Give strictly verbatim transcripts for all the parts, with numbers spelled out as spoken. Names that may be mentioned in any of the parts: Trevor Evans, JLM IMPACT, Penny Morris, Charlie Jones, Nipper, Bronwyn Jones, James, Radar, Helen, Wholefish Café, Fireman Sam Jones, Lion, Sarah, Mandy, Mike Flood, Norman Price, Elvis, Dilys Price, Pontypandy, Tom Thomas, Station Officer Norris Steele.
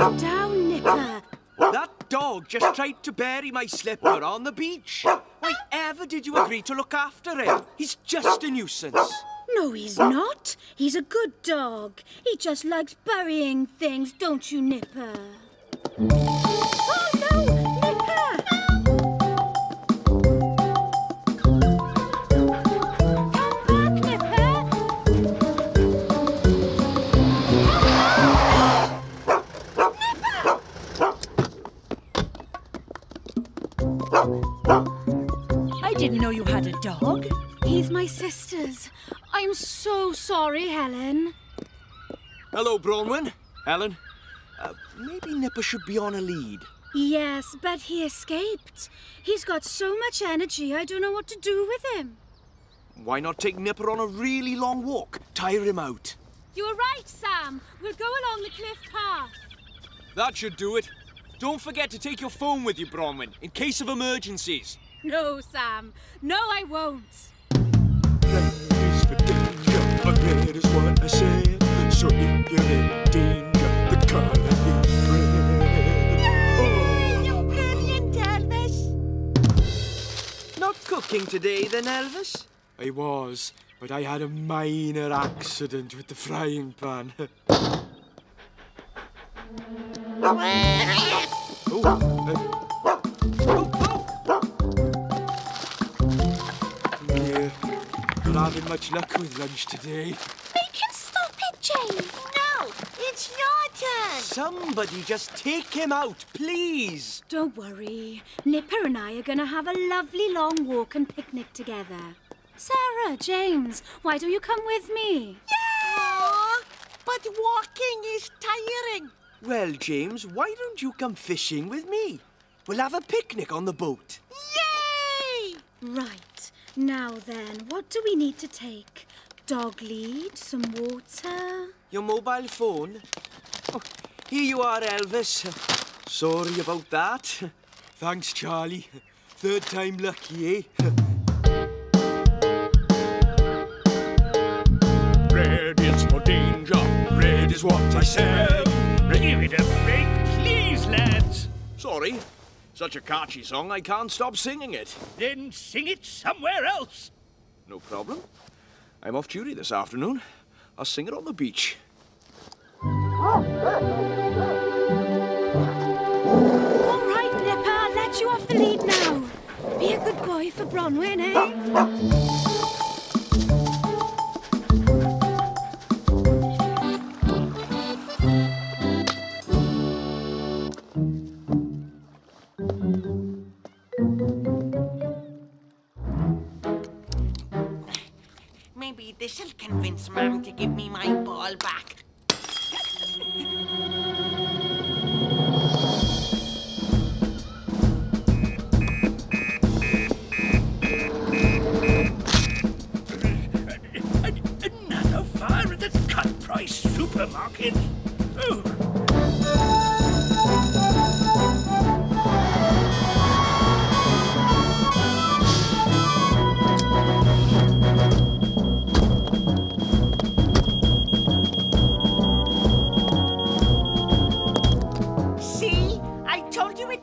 Calm down, Nipper. That dog just tried to bury my slipper on the beach. Why ever did you agree to look after him? He's just a nuisance. No, he's not. He's a good dog. He just likes burying things, don't you, Nipper? Oh, no! Nipper! Come back, Nipper! Nipper! I didn't know you had a dog. He's my sister's. I'm so sorry, Helen. Hello, Bronwyn. Helen, uh, maybe Nipper should be on a lead. Yes, but he escaped. He's got so much energy, I don't know what to do with him. Why not take Nipper on a really long walk? Tire him out. You're right, Sam. We'll go along the cliff path. That should do it. Don't forget to take your phone with you, Bronwyn, in case of emergencies. No, Sam. No, I won't. Is what I said. So if you're in danger, the colour is red. Yay! You're brilliant, Elvis. Not cooking today, then, Elvis? I was, but I had a minor accident with the frying pan. oh, uh, I'm having much luck with lunch today. Make him stop it, James. No, it's your turn. Somebody just take him out, please. Don't worry. Nipper and I are going to have a lovely long walk and picnic together. Sarah, James, why don't you come with me? Yeah! But walking is tiring. Well, James, why don't you come fishing with me? We'll have a picnic on the boat. Yay! Right. Now then, what do we need to take? Dog lead, some water... Your mobile phone? Oh, here you are, Elvis. Sorry about that. Thanks, Charlie. Third time lucky, eh? Red is for danger. Red is what I said. Give it a break, please, lads. Sorry. Such a catchy song, I can't stop singing it. Then sing it somewhere else. No problem. I'm off duty this afternoon. I'll sing it on the beach. All right, Nipper, I'll let you off the lead now. Be a good boy for Bronwyn, eh? Maybe this'll convince Mum to give me my ball back. Another fire at the cut-price supermarket? Oh.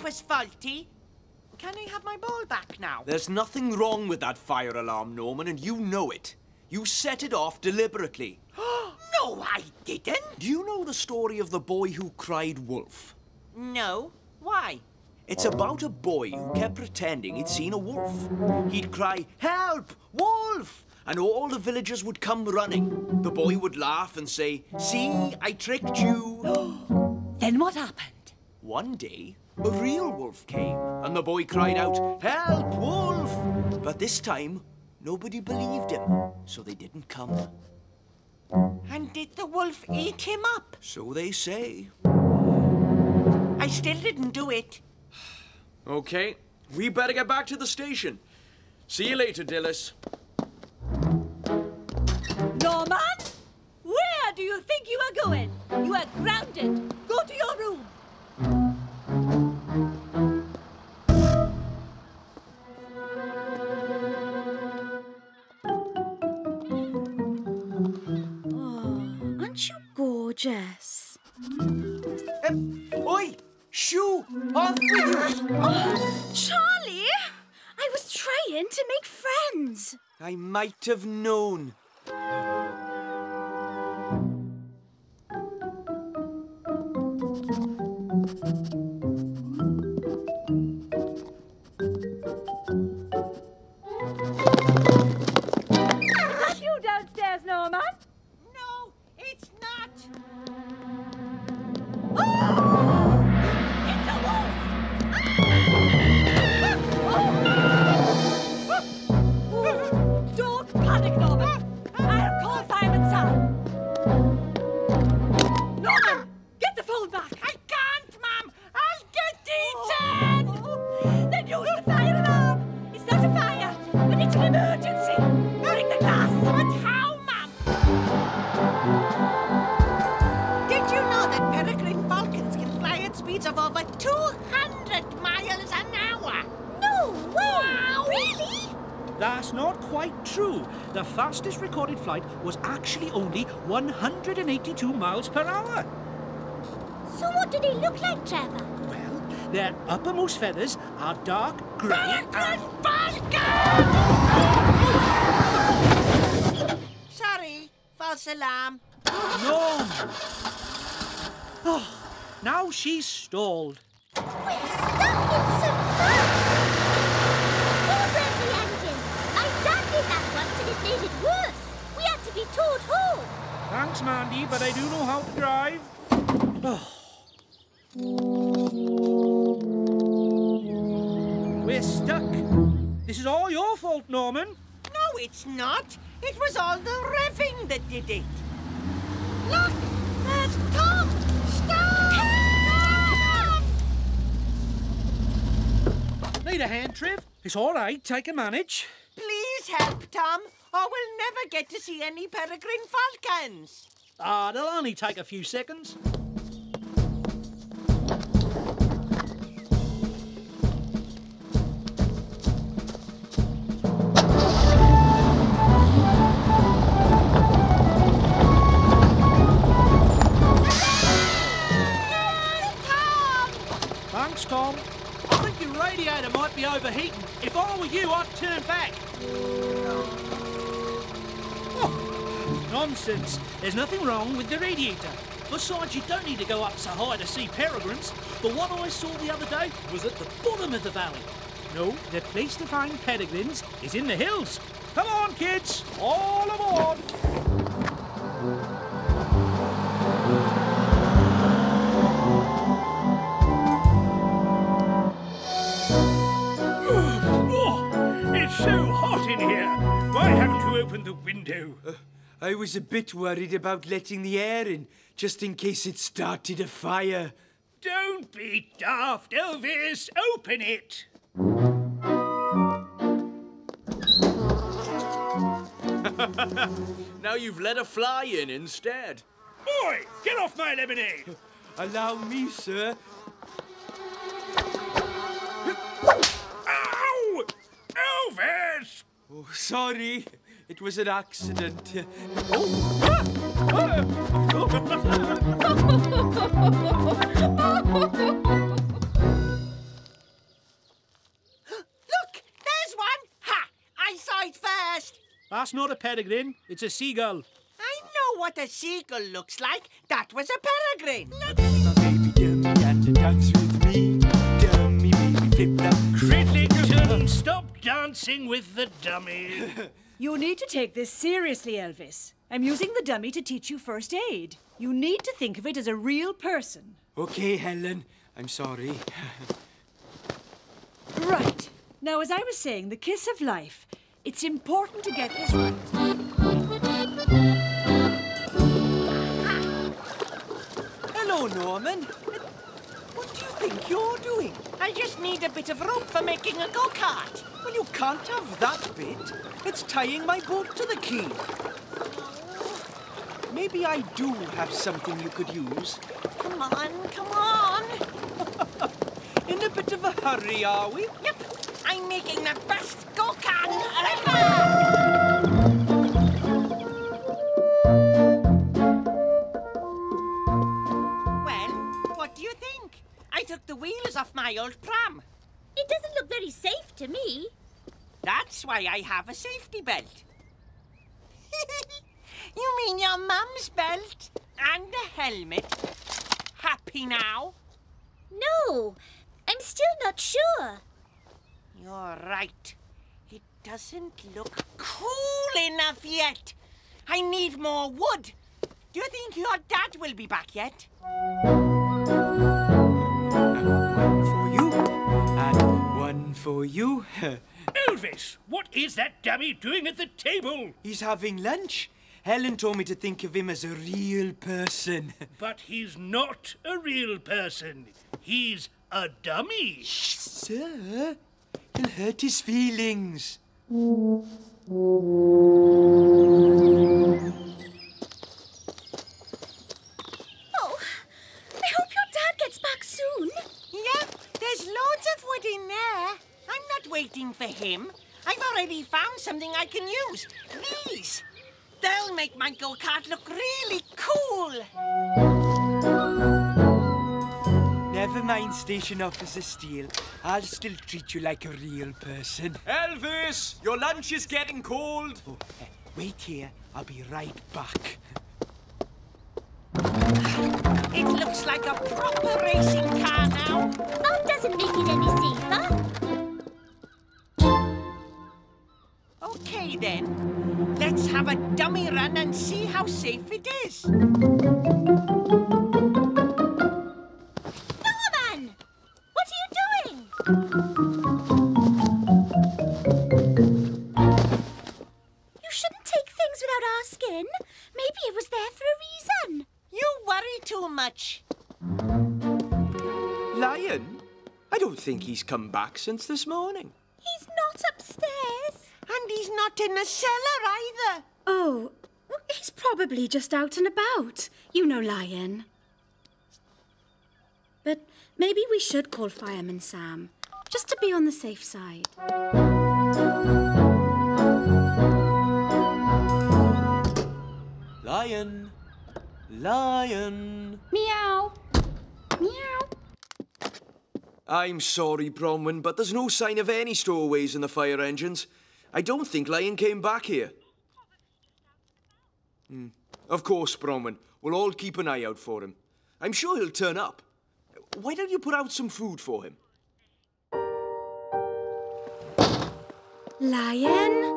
Was faulty. Can I have my ball back now? There's nothing wrong with that fire alarm, Norman, and you know it. You set it off deliberately. No, I didn't. Do you know the story of the boy who cried wolf? No. Why? It's about a boy who kept pretending he'd seen a wolf. He'd cry, "Help! Wolf!" And all the villagers would come running. The boy would laugh and say, "See, I tricked you." Then what happened? One day, a real wolf came, and the boy cried out, "Help, wolf!" But this time, nobody believed him, so they didn't come. And did the wolf eat him up? So they say. I still didn't do it. Okay, we better get back to the station. See you later, Dilys. Norman, where do you think you are going? You are grounded. Go to your room. Jess. Um, oi! Shoo! Off with you! Oh, Charlie! I was trying to make friends. I might have known. Was actually only one hundred eighty-two miles per hour. So what do they look like, Trevor? Well, their uppermost feathers are dark grey and... Falcon! Sorry, false alarm. No! Oh, now she's stalled. We're stuck in some fun! Don't break the engine. I dug in that once and it made it worse. Be towed home. Thanks, Mandy, but I do know how to drive. Oh. We're stuck. This is all your fault, Norman. No, it's not. It was all the revving that did it. Look, there's Tom! Stop! Need a hand, Triv? It's all right. I can manage. Please help, Tom, or we'll never get to see any peregrine falcons. Ah, they'll only take a few seconds. Tom! Thanks, Tom. I think your radiator might be overheating. If I were you, I'd turn back. Oh, nonsense. There's nothing wrong with the radiator. Besides, you don't need to go up so high to see peregrines. The one I saw the other day was at the bottom of the valley. No, the place to find peregrines is in the hills. Come on, kids. All aboard. In here. Why haven't you opened the window? Uh, I was a bit worried about letting the air in, just in case it started a fire. Don't be daft, Elvis. Open it. Now you've let a fly in instead. Boy, get off my lemonade. Allow me, sir. Ow! Elvis! Oh, sorry. It was an accident. Oh. Ah! Ah! Oh. Look! There's one! Ha! I saw it first! That's not a peregrine. It's a seagull. I know what a seagull looks like. That was a peregrine. My baby dummy and the ducks with me. Dummy, baby, flip-flop. Criddlington, stop dancing with the dummy. You need to take this seriously, Elvis. I'm using the dummy to teach you first aid. You need to think of it as a real person. OK, Helen. I'm sorry. Right. Now, as I was saying, the kiss of life. It's important to get this right. Hello, Norman. What do you think you're doing? I just need a bit of rope for making a go-kart. Well, you can't have that bit. It's tying my boat to the quay. Maybe I do have something you could use. Come on, come on. In a bit of a hurry, are we? Yep. I'm making the best go-kart ever. Well, took the wheels off my old pram. It doesn't look very safe to me. That's why I have a safety belt. You mean your mum's belt and a helmet? Happy now? No, I'm still not sure. You're right. It doesn't look cool enough yet. I need more wood. Do you think your dad will be back yet? For you. Elvis, what is that dummy doing at the table? He's having lunch. Helen told me to think of him as a real person. But he's not a real person. He's a dummy. Shh, sir. He'll hurt his feelings. Oh, I hope your dad gets back soon. Yeah, there's loads of wood in there. I'm not waiting for him. I've already found something I can use. These. They'll make my go-kart look really cool. Never mind, Station Officer Steele. I'll still treat you like a real person. Elvis, your lunch is getting cold. Oh, uh, wait here. I'll be right back. It looks like a proper racing car now. That doesn't make it any safer. OK, then. Let's have a dummy run and see how safe it is. Norman! What are you doing? You shouldn't take things without asking. Maybe it was there for a reason. You worry too much. Lion? I don't think he's come back since this morning. He's not upstairs. And he's not in the cellar either. Oh, he's probably just out and about. You know, Lion. But maybe we should call Fireman Sam, just to be on the safe side. Lion. Lion. Meow. Meow. I'm sorry, Bronwyn, but there's no sign of any stowaways in the fire engines. I don't think Lion came back here. Mm. Of course, Bronwyn. We'll all keep an eye out for him. I'm sure he'll turn up. Why don't you put out some food for him? Lion.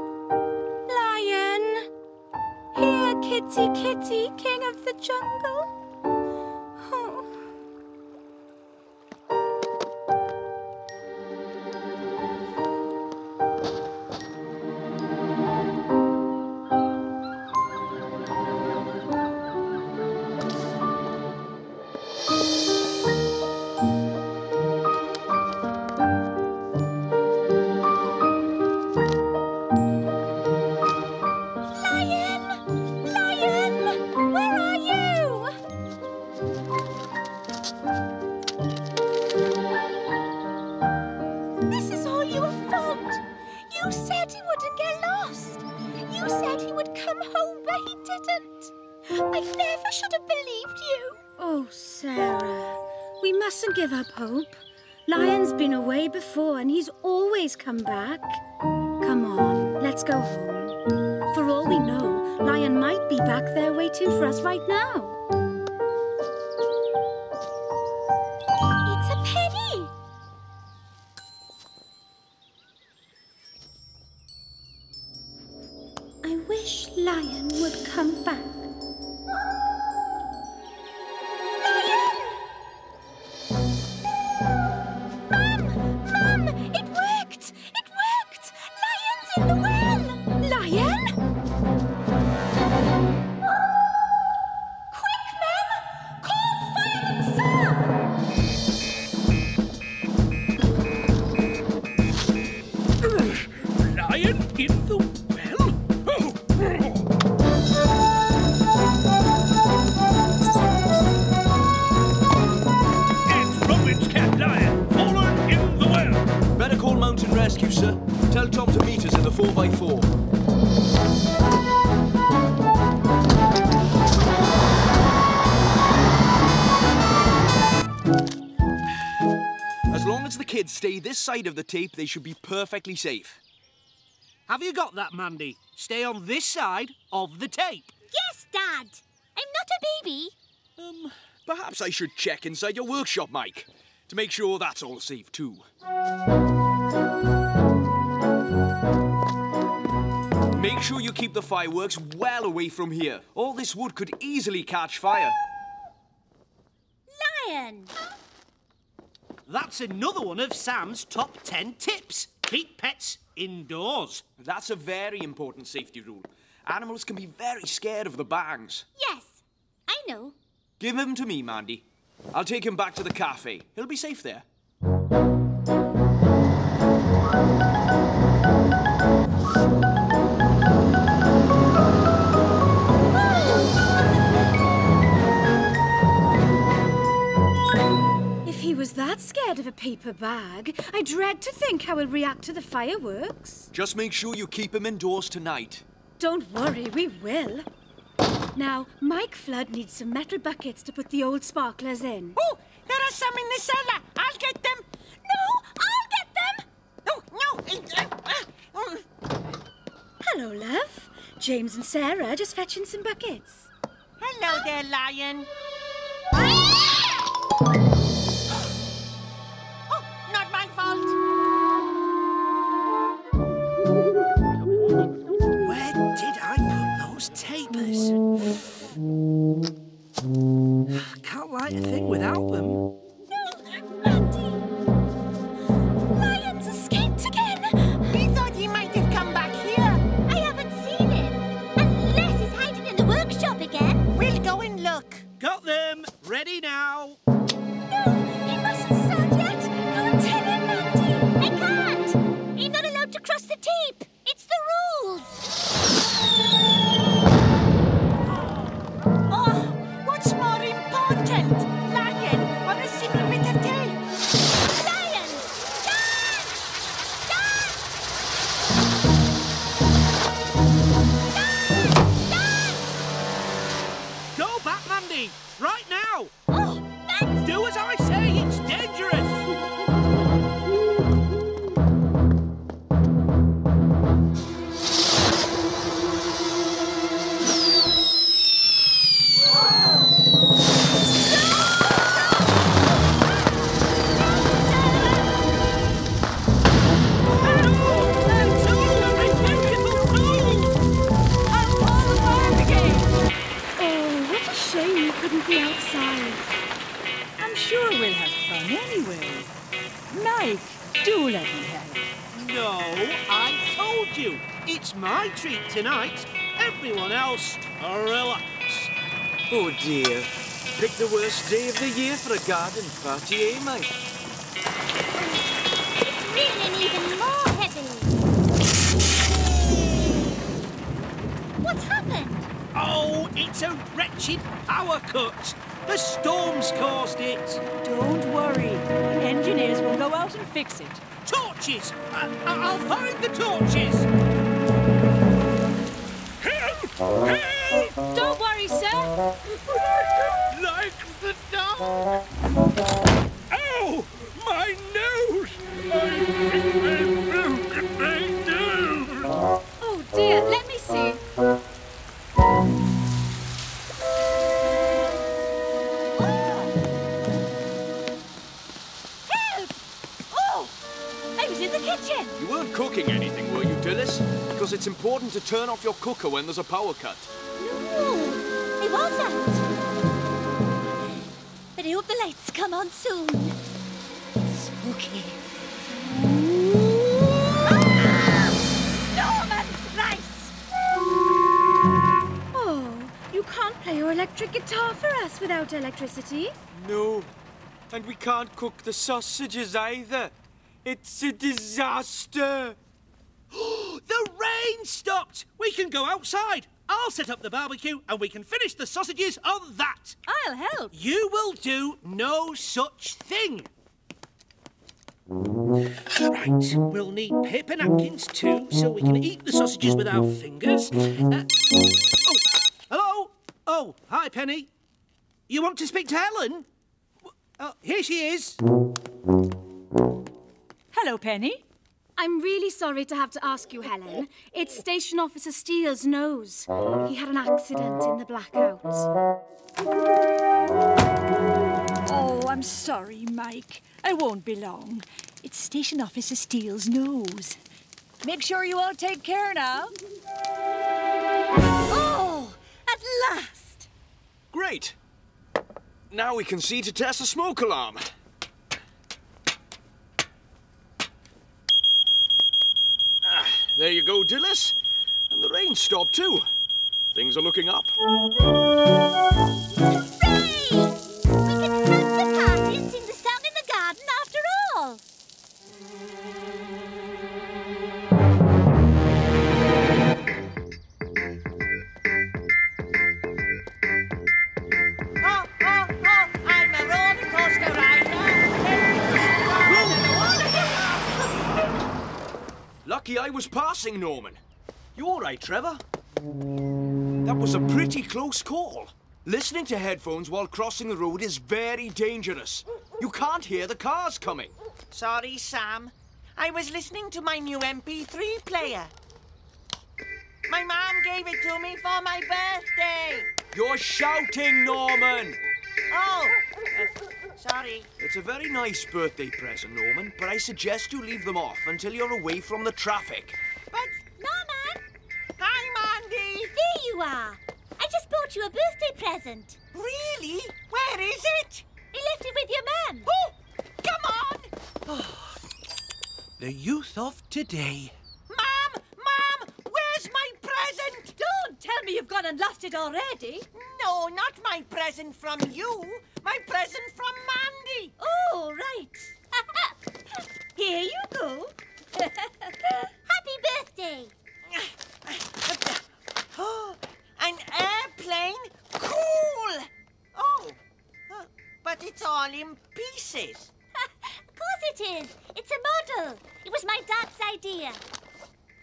Kitty, kitty, king of the jungle. Oh. Give up hope. Lion's been away before and he's always come back. Come on, let's go home. For all we know, Lion might be back there waiting for us right now. It's a penny! I wish Lion would come back. kids stay this side of the tape, they should be perfectly safe. Have you got that, Mandy? Stay on this side of the tape. Yes, Dad. I'm not a baby. Um, perhaps I should check inside your workshop, Mike, to make sure that's all safe too. Make sure you keep the fireworks well away from here. All this wood could easily catch fire. Lion! That's another one of Sam's top ten tips. Keep pets indoors. That's a very important safety rule. Animals can be very scared of the bangs. Yes, I know. Give him to me, Mandy. I'll take him back to the cafe. He'll be safe there. Was that scared of a paper bag? I dread to think how he'll react to the fireworks. Just make sure you keep him indoors tonight. Don't worry, we will. Now, Mike Flood needs some metal buckets to put the old sparklers in. Oh, there are some in the cellar. I'll get them. No, I'll get them. Oh, no. Hello, love. James and Sarah just fetching some buckets. Hello there, Lion. Tapers. Can't light a thing without them. No, Mandy! Lion's escaped again! We thought he might have come back here. I haven't seen him. Unless he's hiding in the workshop again. We'll go and look. Got them. Ready now. No, he mustn't start yet. Go and tell him, Mandy. I can't. He's not allowed to cross the tape. It's the rules. Right now! Oh, thanks. Do as I say, it's outside. I'm sure we'll have fun anyway. Mike, do let me help. No, I told you. It's my treat tonight. Everyone else, relax. Oh dear. Pick the worst day of the year for a garden party, eh, Mike? It's raining even more heavily. What's happened? Oh, it's a wretched power cut. The storm's caused it. Don't worry. The engineers will go out and fix it. Torches! I I'll find the torches. Help! Help! Don't worry, sir. Like the dark. Ow! My nose! My fingers broken my nose. Oh dear, let me see. You weren't cooking anything, were you, Dilys? Because it's important to turn off your cooker when there's a power cut. No, it wasn't. But I hope the lights come on soon. It's spooky. Ah! Norman Price! Oh, you can't play your electric guitar for us without electricity. No, and we can't cook the sausages either. It's a disaster! The rain stopped! We can go outside! I'll set up the barbecue and we can finish the sausages on that! I'll help! You will do no such thing! Right, we'll need paper napkins too, so we can eat the sausages with our fingers. Uh, oh, hello! Oh, hi, Penny. You want to speak to Helen? Uh, here she is. Hello, Penny. I'm really sorry to have to ask you, Helen. It's Station Officer Steele's nose. He had an accident in the blackout. Oh, I'm sorry, Mike. I won't be long. It's Station Officer Steele's nose. Make sure you all take care now. Oh, at last! Great. Now we can see to test the smoke alarm. There you go, Dilys. And the rain stopped too. Things are looking up. Hooray! We can have the party and sing the song in the garden after all. Oh, oh, oh, I'm a roller coaster rider. Lucky I was passing, Norman. You all right, Trevor? That was a pretty close call. Listening to headphones while crossing the road is very dangerous. You can't hear the cars coming. Sorry, Sam. I was listening to my new M P three player. My mom gave it to me for my birthday. You're shouting, Norman. Oh, uh, sorry. It's a very nice birthday present, Norman, but I suggest you leave them off until you're away from the traffic. But, Norman! Hi, Mandy! There you are! I just bought you a birthday present. Really? Where is it? You left it with your mum. Oh! Come on! The youth of today. Mum! Mum! Where's my present? Don't tell me you've gone and lost it already. No, not my present from you. My present from Mandy. Oh, right. Here you go. Happy birthday. Oh, an airplane? Cool! Oh, uh, but it's all in pieces. Of course it is. It's a model. It was my dad's idea.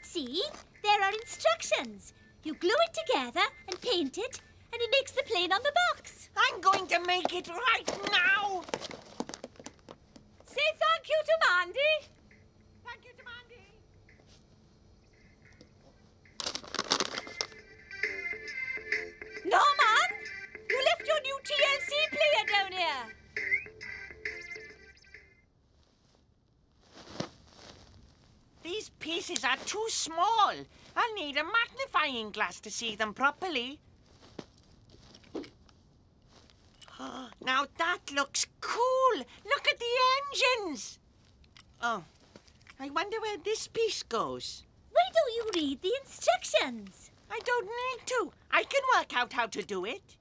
See? There are instructions. You glue it together and paint it, and it makes the plane on the box. I'm going to make it right now. Say thank you to Mandy. Thank you to Mandy. Norman, you left your new T L C player down here. These pieces are too small. I'll need a magnifying glass to see them properly. Now that looks cool. Look at the engines. Oh, I wonder where this piece goes. Why don't you read the instructions? I don't need to. I can work out how to do it.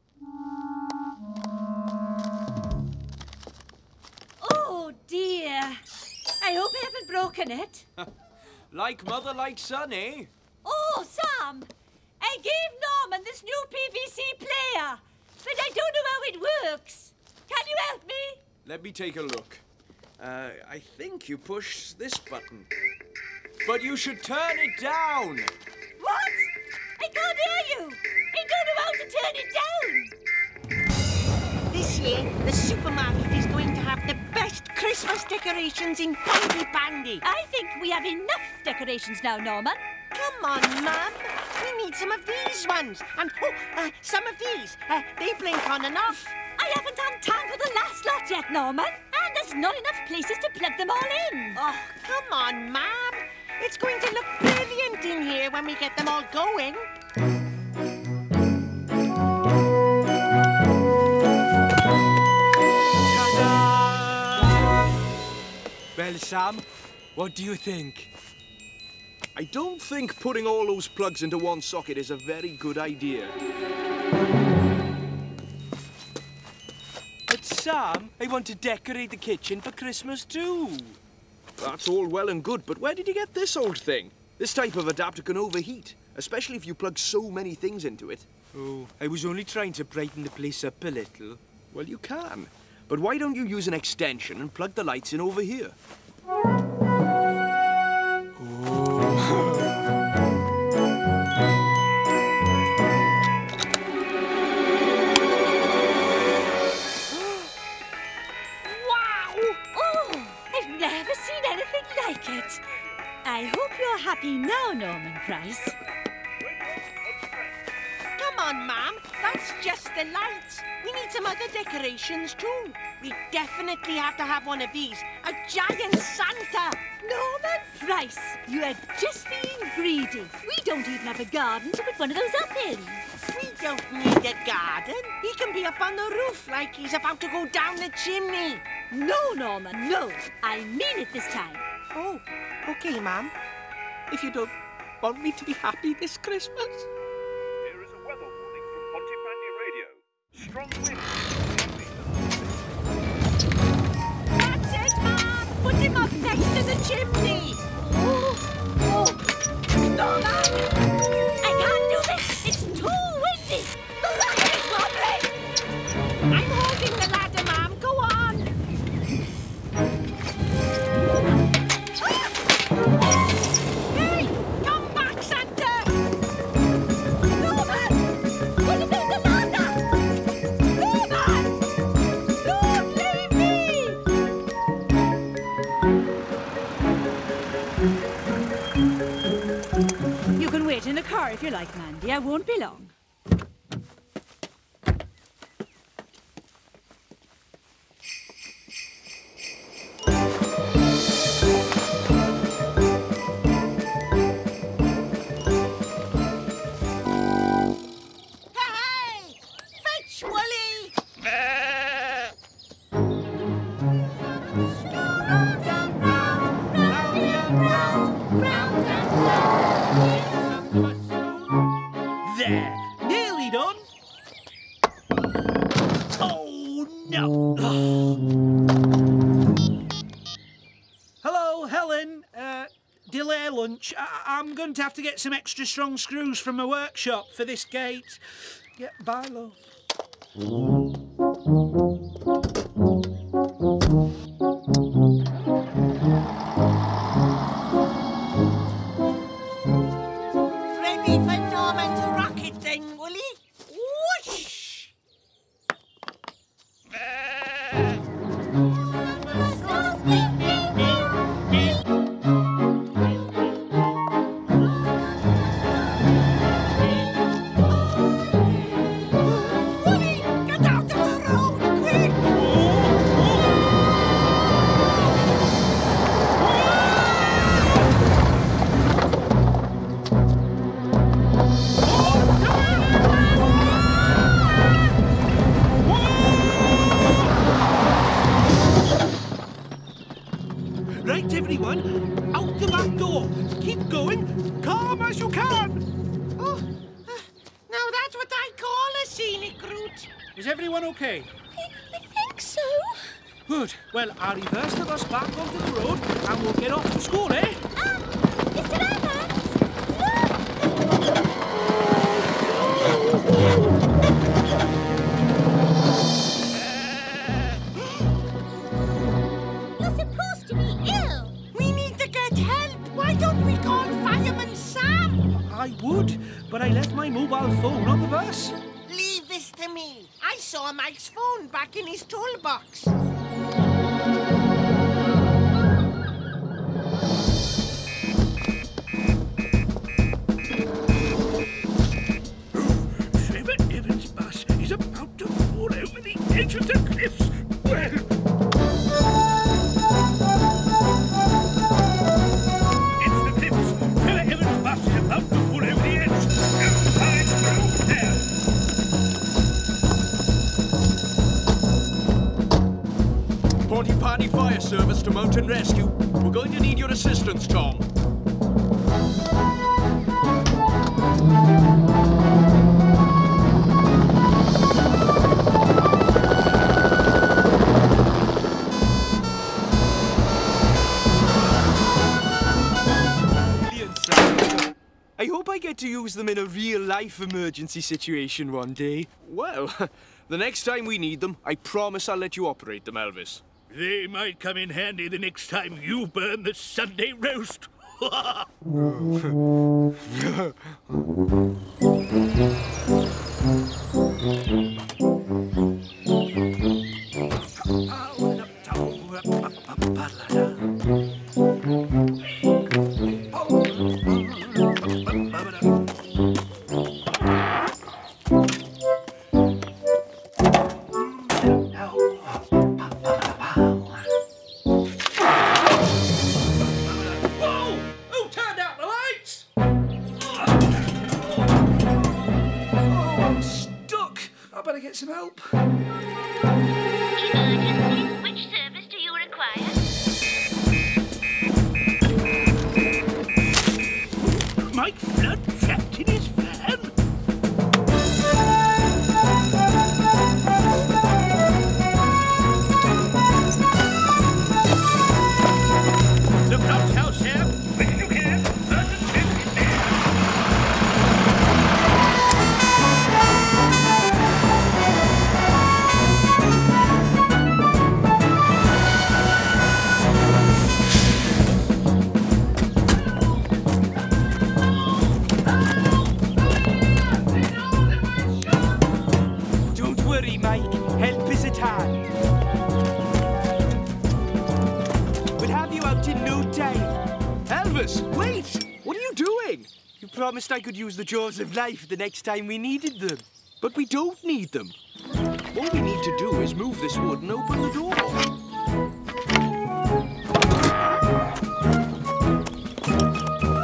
Oh, dear. I hope I haven't broken it. Like mother, like son, eh? Oh, Sam, I gave Norman this new P V C player, but I don't know how it works. Can you help me? Let me take a look. Uh, I think you push this button. But you should turn it down. What? I can't hear you. I don't know how to turn it down. This year, the supermarket is going to have the best Christmas decorations in Pontypandy. I think we have enough decorations now, Norman. Come on, Mum. We need some of these ones. And, oh, uh, some of these. Uh, they blink on and off. I haven't untangled the last lot yet, Norman. And there's not enough places to plug them all in. Oh, come on, Mum. It's going to look brilliant in here when we get them all going. Well, Sam, what do you think? I don't think putting all those plugs into one socket is a very good idea. But, Sam, I want to decorate the kitchen for Christmas too. That's all well and good, but where did you get this old thing? This type of adapter can overheat, especially if you plug so many things into it. Oh, I was only trying to brighten the place up a little. Well, you can. But why don't you use an extension and plug the lights in over here? I hope you're happy now, Norman Price. Come on, ma'am. That's just the lights. We need some other decorations, too. We definitely have to have one of these. A giant Santa. Norman Price, you are just being greedy. We don't even have a garden to put one of those up in. We don't need a garden. He can be up on the roof like he's about to go down the chimney. No, Norman, no. I mean it this time. Oh, OK, ma'am. If you don't want me to be happy this Christmas. Here is a weather warning from Pontypandy Radio. Strong wind. That's it, ma'am. Put him up next to the chimney. Oh, oh. No, ma'am. I can't do this. It's too windy. The ladder is wobbling. I'm holding the ladder, ma'am. Go on. Hey! Come back, Santa! Norman! Put it in the ladder! Norman! Don't leave me! You can wait in the car if you like, Mandy. I won't be long. Have to get some extra strong screws from my workshop for this gate. Yeah, bye, love. Ready for Norman to rock it then, Wooly? Whoosh! Okay. I, I think so. Good. Well, I'll reverse the bus back onto the road and we'll get off to school, eh? Um, Mister Evans! You're supposed to be ill. We need to get help. Why don't we call Fireman Sam? I would, but I left my mobile phone on the bus. I saw Mike's phone back in his toolbox. Trevor Evans' bus is about to fall over the edge of the cliffs. Well... Pontypandy Fire Service to Mountain Rescue. We're going to need your assistance, Tom. I hope I get to use them in a real-life emergency situation one day. Well, the next time we need them, I promise I'll let you operate them, Elvis. They might come in handy the next time you burn the Sunday roast. promised I could use the jaws of life the next time we needed them. But we don't need them. All we need to do is move this wood and open the door.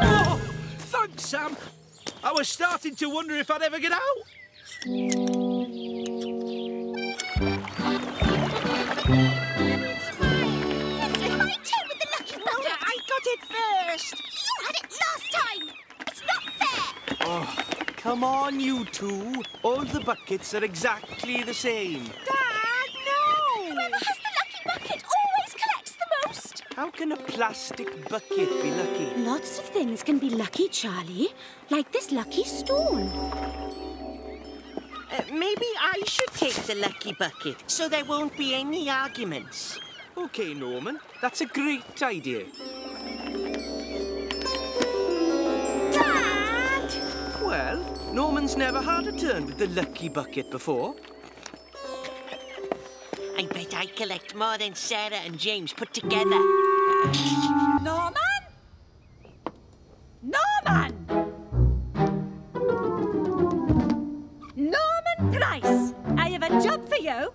Oh, thanks, Sam. I was starting to wonder if I'd ever get out. First. You had it last time. It's not fair. Oh, come on, you two. All the buckets are exactly the same. Dad, no! Whoever has the lucky bucket always collects the most. How can a plastic bucket be lucky? Lots of things can be lucky, Charlie. Like this lucky stone. Uh, maybe I should take the lucky bucket so there won't be any arguments. OK, Norman. That's a great idea. Well, Norman's never had a turn with the lucky bucket before. I bet I collect more than Sarah and James put together. Norman? Norman! Norman Price, I have a job for you.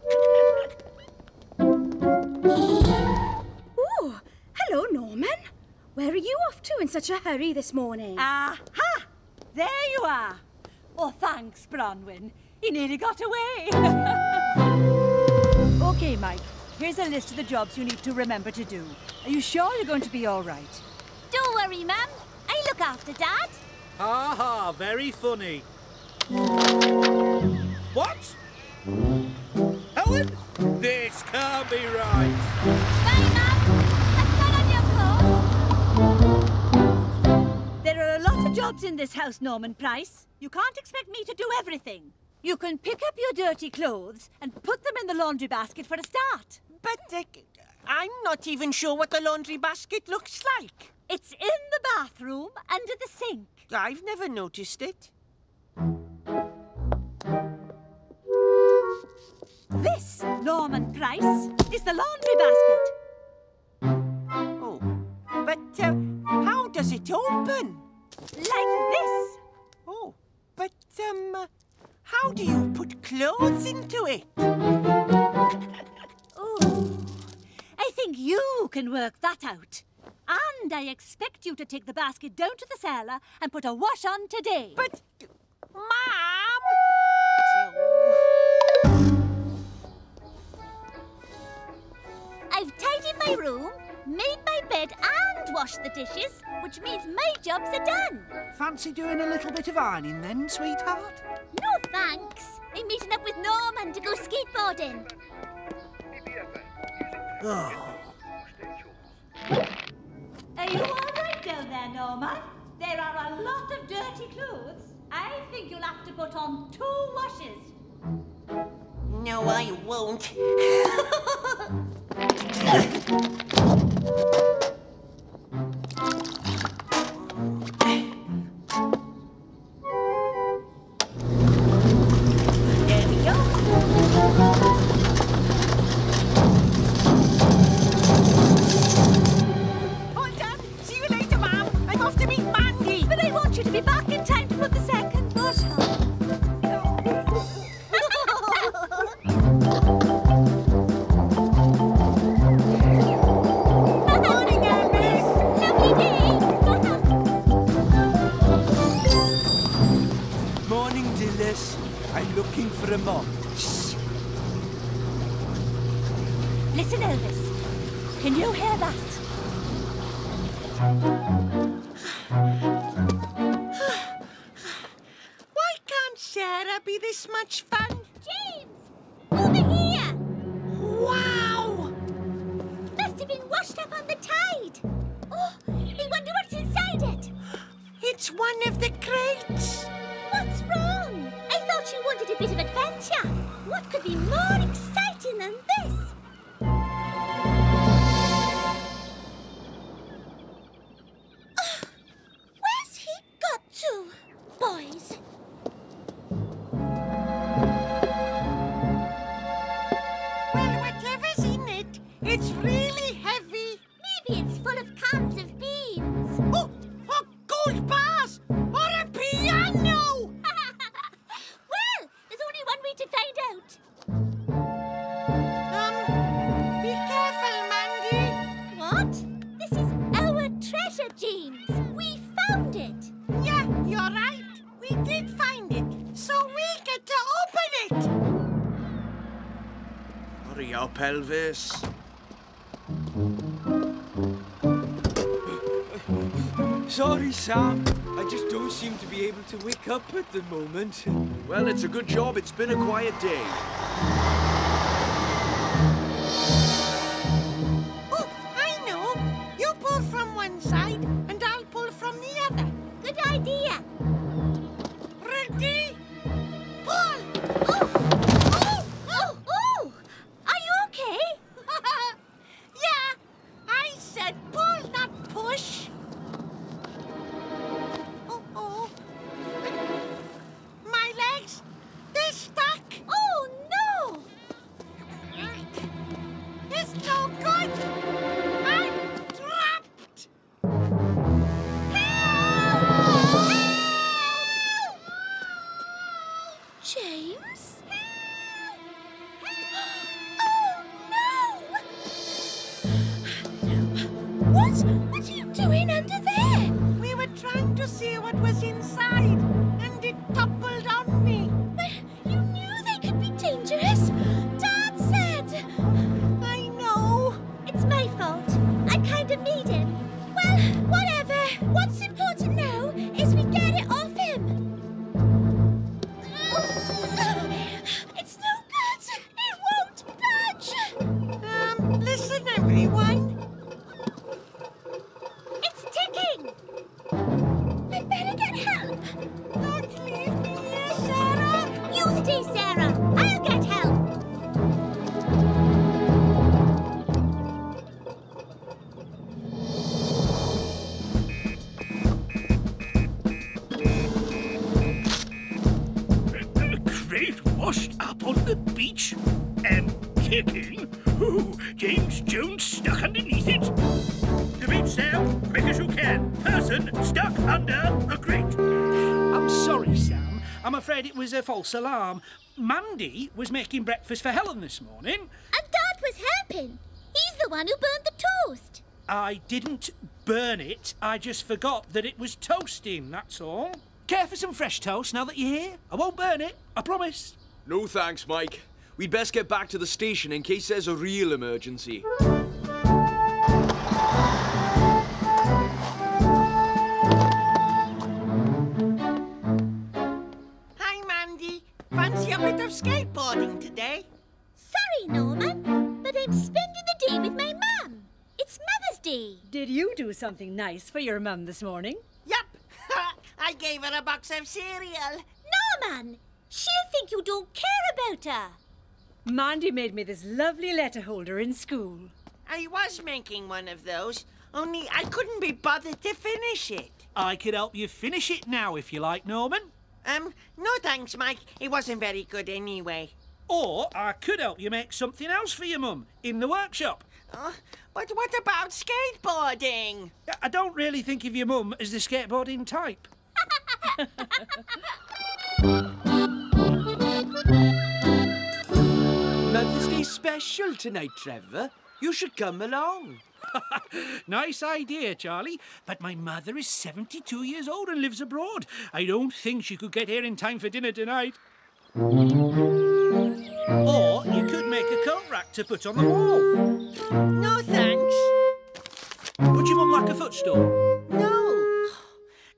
Oh, hello, Norman. Where are you off to in such a hurry this morning? Aha! There you are. Oh, thanks, Bronwyn. He nearly got away. OK, Mike, here's a list of the jobs you need to remember to do. Are you sure you're going to be all right? Don't worry, Mum. I look after Dad. Ha ha, very funny. What? Helen? This can't be right. Jobs in this house, Norman Price. You can't expect me to do everything. You can pick up your dirty clothes and put them in the laundry basket for a start. But uh, I'm not even sure what the laundry basket looks like. It's in the bathroom, under the sink. I've never noticed it. This, Norman Price, is the laundry basket. Oh, but uh, how does it open? Like this. Oh, but, um, uh, how do you put clothes into it? Oh, I think you can work that out. And I expect you to take the basket down to the cellar and put a wash on today. But, Mom! I've tidied my room, made my bed and washed the dishes, which means my jobs are done. Fancy doing a little bit of ironing then, sweetheart? No, thanks. I'm meeting up with Norman to go skateboarding. Oh. Are you all right down there, Norman? There are a lot of dirty clothes. I think you'll have to put on two washes. No, I won't. There we go. All done. See you later, Mum. I'm off to meet Mandy. But I want you to be back in time to put the second wash on. Looking for a mop. Shh. Listen, Elvis. Can you hear that? Why can't Sarah be this much fun? James! Over here! Wow! Must have been washed up on the tide. Oh, I wonder what's inside it. It's one of the crates. What's wrong? You wanted a bit of adventure. What could be more exciting than this? Oh, where's he got to, boys? Well, whatever's in it, it's really heavy. Maybe it's full of cans of beans. Oh, or gold bars, or a up, Elvis. Sorry, Sam. I just don't seem to be able to wake up at the moment. Well, it's a good job. It's been a quiet day. Oh, I know. You pull from one side and I'll pull from the other. Good idea. Ready? Pull! Oh! Oh! Oh! Oh! Are you okay? Yeah. I said pull, not push. A false alarm. Mandy was making breakfast for Helen this morning. And Dad was helping. He's the one who burned the toast. I didn't burn it. I just forgot that it was toasting, that's all. Care for some fresh toast now that you're here? I won't burn it, I promise. No thanks, Mike. We'd best get back to the station in case there's a real emergency. Fancy a bit of skateboarding today? Sorry, Norman, but I'm spending the day with my mum. It's Mother's Day. Did you do something nice for your mum this morning? Yup. I gave her a box of cereal. Norman, she'll think you don't care about her. Mandy made me this lovely letter holder in school. I was making one of those, only I couldn't be bothered to finish it. I could help you finish it now if you like, Norman. Um, no thanks, Mike. It wasn't very good anyway. Or I could help you make something else for your mum in the workshop. Uh, but what about skateboarding? I don't really think of your mum as the skateboarding type. Mother's Day special tonight, Trevor. You should come along. Nice idea, Charlie. But my mother is seventy-two years old and lives abroad. I don't think she could get here in time for dinner tonight. Or you could make a coat rack to put on the wall. No, thanks. Would your mum like a footstool? No.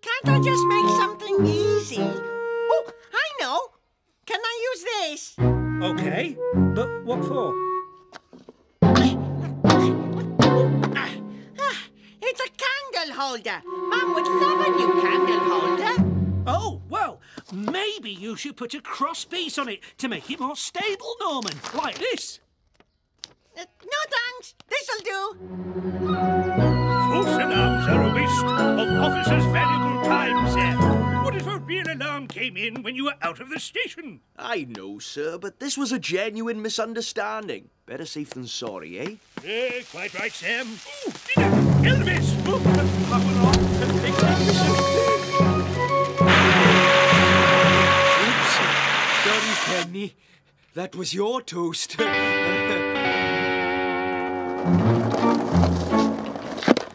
Can't I just make something easy? Oh, I know. Can I use this? OK, but what for? It's a candle holder. Mum would love a new candle holder. Oh, well, maybe you should put a crosspiece on it to make it more stable, Norman, like this. Uh, no thanks. This'll do. False alarms are a waste of officers' valuable time, sir. What if a real alarm came in when you were out of the station? I know, sir, but this was a genuine misunderstanding. Better safe than sorry, eh? Eh, uh, quite right, Sam. Ooh, dinner! Elvis! Move the flapper off and take that mission. Oops. Sorry, Penny. That was your toast.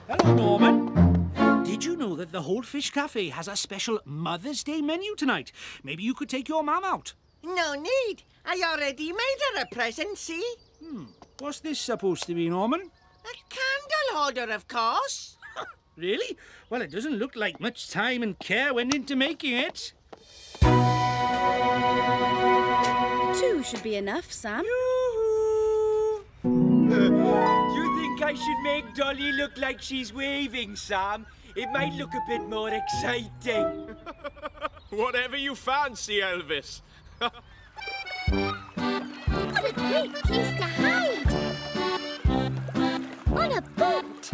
Hello, Norman. Did you know that the Wholefish Café has a special Mother's Day menu tonight? Maybe you could take your mum out. No need. I already made her a present, see? Hmm. What's this supposed to be, Norman? A candle holder, of course. Really? Well, it doesn't look like much time and care went into making it. Two should be enough, Sam. Yoo-hoo! Uh, you think I should make Dolly look like she's waving, Sam? It might look a bit more exciting. Whatever you fancy, Elvis. What a great place to hide! On a boat!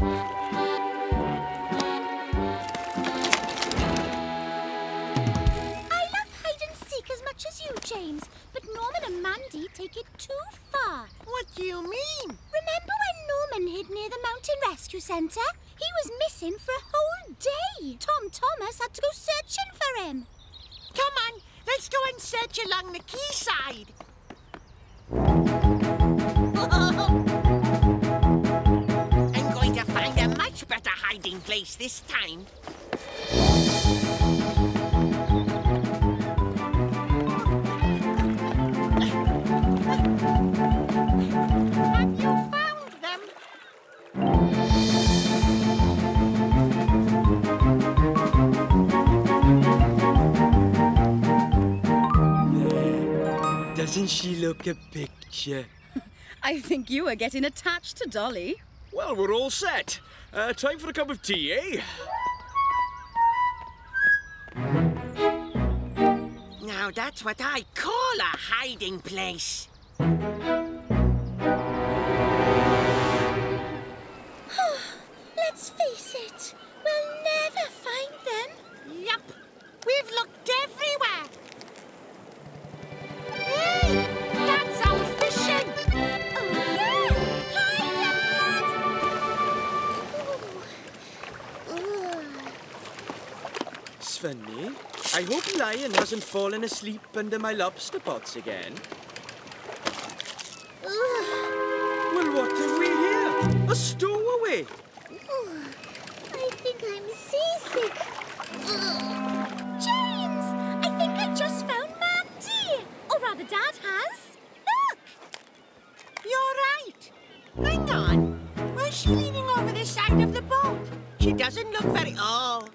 As you, James, but Norman and Mandy take it too far. What do you mean? Remember when Norman hid near the mountain rescue centre? He was missing for a whole day. Tom Thomas had to go searching for him. Come on, let's go and search along the quayside. I'm going to find a much better hiding place this time. Doesn't she look a picture? I think you are getting attached to Dolly. Well, we're all set. Uh, time for a cup of tea, eh? Now that's what I call a hiding place. Let's face it, we'll never find them. Yup. We've looked everywhere. Hey! That's our fishing! Oh, yeah! Hi, Dad! Svenny, I hope Lion hasn't fallen asleep under my lobster pots again. Ugh. Well, what have we here? A stowaway! Oh, I think I'm seasick. Ugh. James! I think I just found Mandy! Or rather, Dad has. Look! You're right. Hang on. Where's she leaning over the side of the boat? She doesn't look very... Oh.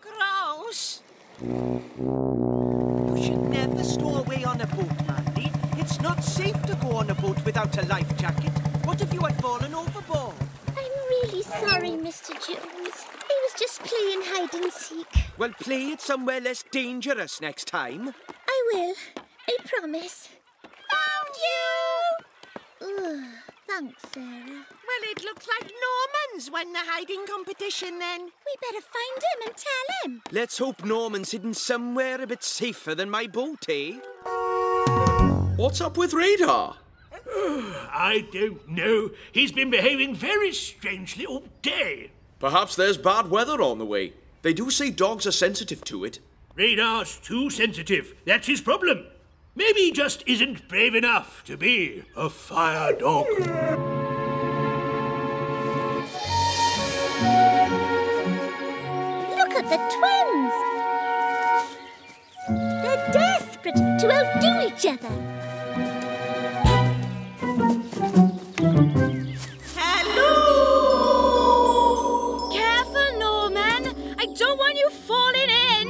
Gross. You should never stow away on a boat, Mandy. It's not safe to go on a boat without a life jacket. What if you had fallen overboard? Really sorry, Mister Jones. He was just playing hide and seek. Well, play it somewhere less dangerous next time. I will. I promise. Found you! Ugh, thanks, Sarah. Well, it looks like Norman's won the hiding competition, then. We better find him and tell him. Let's hope Norman's hidden somewhere a bit safer than my boat, eh? What's up with Radar? Oh, I don't know. He's been behaving very strangely all day. Perhaps there's bad weather on the way. They do say dogs are sensitive to it. Radar's too sensitive. That's his problem. Maybe he just isn't brave enough to be a fire dog. Look at the twins. They're desperate to outdo each other. Hello! Careful, Norman. I don't want you falling in.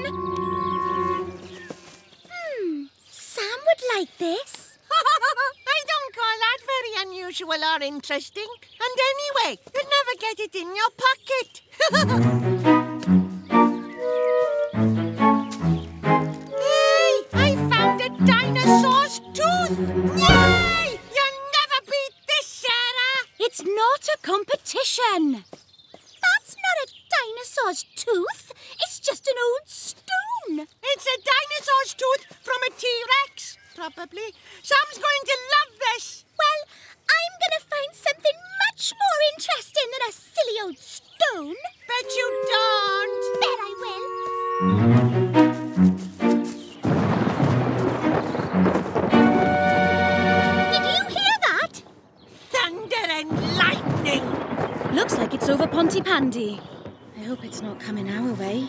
Hmm. Sam would like this. I don't call that very unusual or interesting. And anyway, you'd never get it in your pocket. Hey! I found a dinosaur's tooth! Yay! It's not a competition. That's not a dinosaur's tooth. It's just an old stone. It's a dinosaur's tooth from a T-Rex, probably. Sam's going to love this. Well, I'm going to find something much more interesting than a silly old stone. Bet you don't. Bet I will. Looks like it's over Pontypandy. I hope it's not coming our way.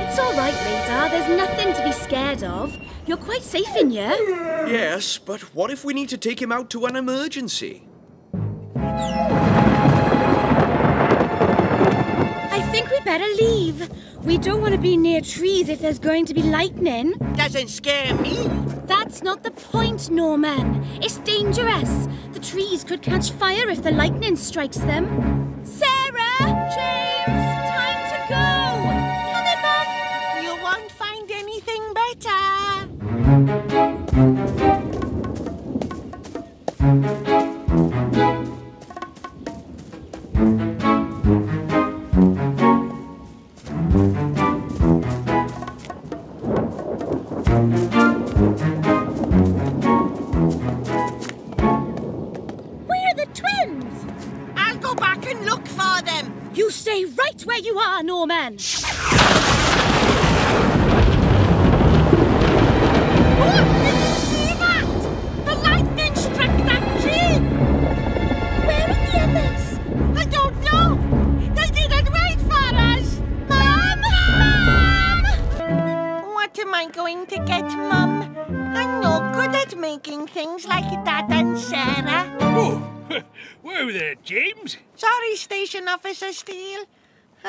It's all right, Radar. There's nothing to be scared of. You're quite safe in here. Yes, but what if we need to take him out to an emergency? I think we better leave. We don't want to be near trees if there's going to be lightning. Doesn't scare me. That's not the point, Norman. It's dangerous. The trees could catch fire if the lightning strikes them. Sarah! James! Time to go! Come on, Mum! You won't find anything better. You stay right where you are, Norman! Oh, did you see that? The lightning struck that tree! Where are the others? I don't know! They didn't wait for us! Mum! Mum! What am I going to get, Mum? I'm no good at making things like that and Sarah. Oh. Whoa there, James. Sorry, Station Officer Steele. Uh,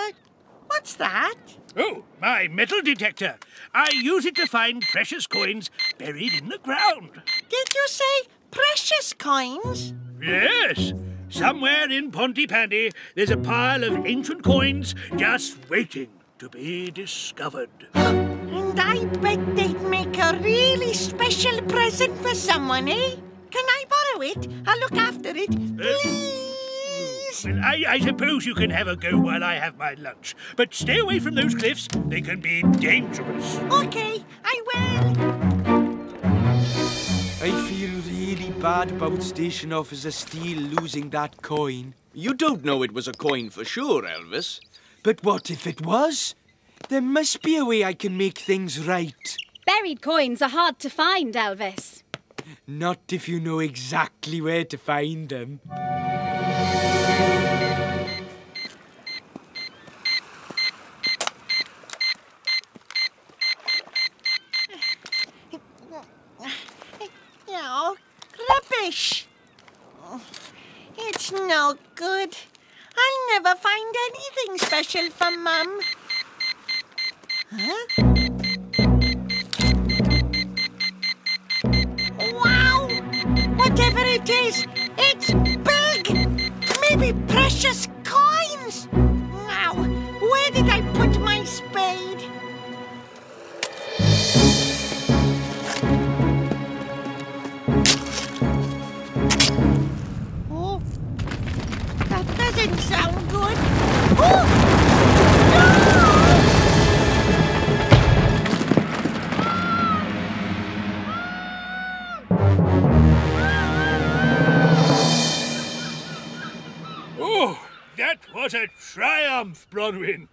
what's that? Oh, my metal detector. I use it to find precious coins buried in the ground. Did you say precious coins? Yes. Somewhere in Pontypandy, there's a pile of ancient coins just waiting to be discovered. And I bet they'd make a really special present for someone, eh? Can I borrow it? I'll look after it, please. Uh, well, I, I suppose you can have a go while I have my lunch. But stay away from those cliffs. They can be dangerous. OK, I will. I feel really bad about Station Officer Steele losing that coin. You don't know it was a coin for sure, Elvis. But what if it was? There must be a way I can make things right. Buried coins are hard to find, Elvis. Not if you know exactly where to find them. Oh, rubbish. It's no good. I'll never find anything special for Mum. Huh? Whatever it is, it's big! Maybe precious coins! Now, where did I put my spade? Oh, that doesn't sound good. Oh! What a triumph, Bronwyn!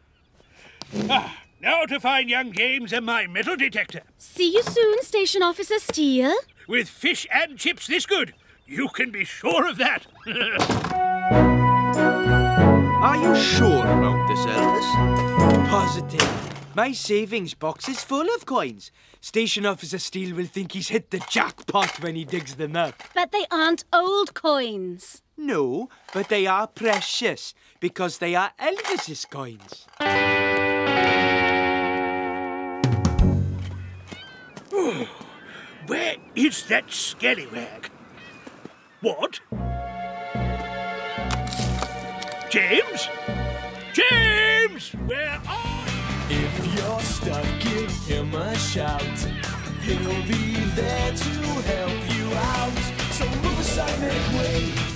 Ah, now to find young James and my metal detector. See you soon, Station Officer Steele. With fish and chips this good, you can be sure of that. Are you sure about this, Elvis? Positive. My savings box is full of coins. Station Officer Steele will think he's hit the jackpot when he digs them up. But they aren't old coins. No, but they are precious, because they are Elvis's coins. Oh, where is that scallywag? What? James? James! Where are you? If you're stuck, give him a shout. He'll be there to help you out. So move aside, make way.